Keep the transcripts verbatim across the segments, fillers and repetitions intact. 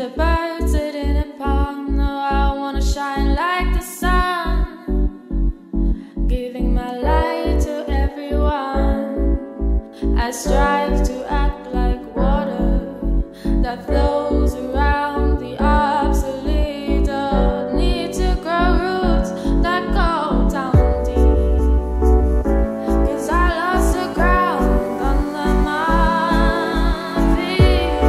the birds sitting upon. No, I wanna shine like the sun, giving my light to everyone. I strive to act like water that flows around the obsolete. Don't need to grow roots that go down deep, cause I lost the ground under my feet.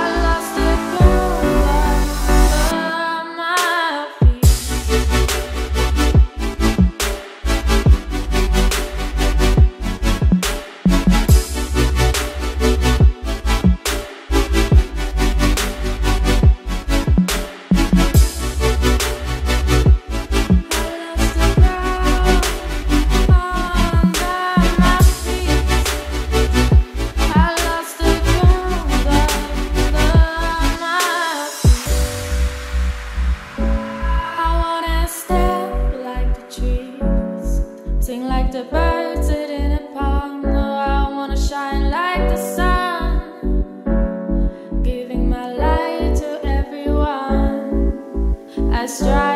I lost the ground under my feet. Sing like the birds sitting upon. No, I wanna shine like the sun, giving my light to everyone. I strive.